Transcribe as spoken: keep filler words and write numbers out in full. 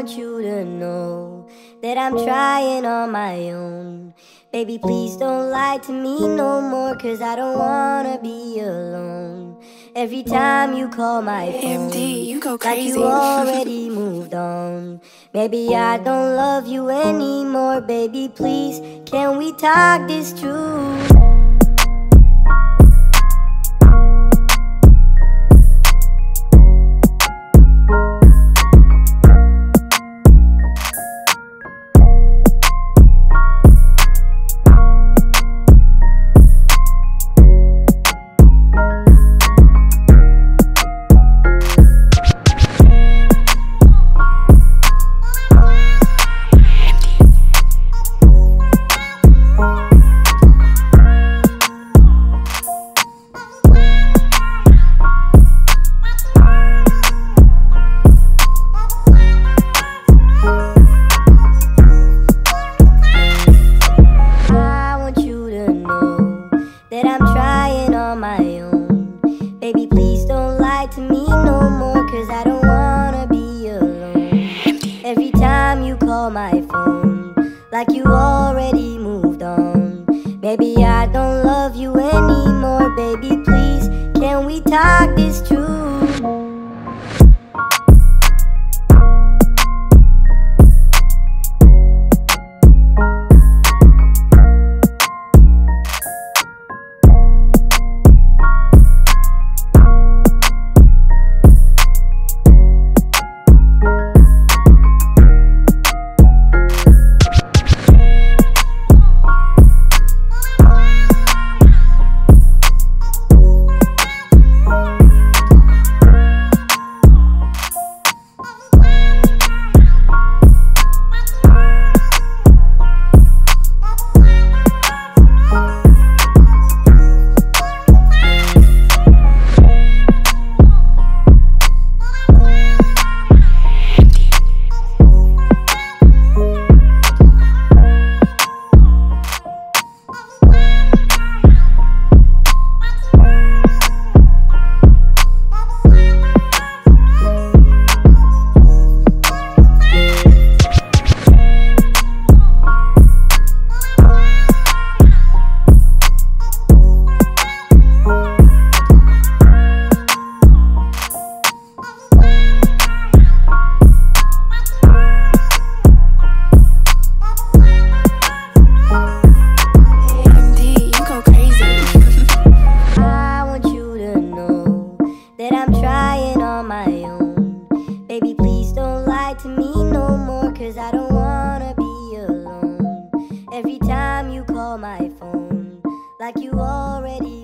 want you to know that I'm trying on my own. Baby, please don't lie to me no more, cause I don't wanna be alone. Every time you call my phone, M D, you go crazy. Like you already moved on. Maybe I don't love you anymore. Baby, please, can we talk this through? My phone, like you already moved on. Maybe I don't love you anymore. Baby, please, can we talk this through? Like you already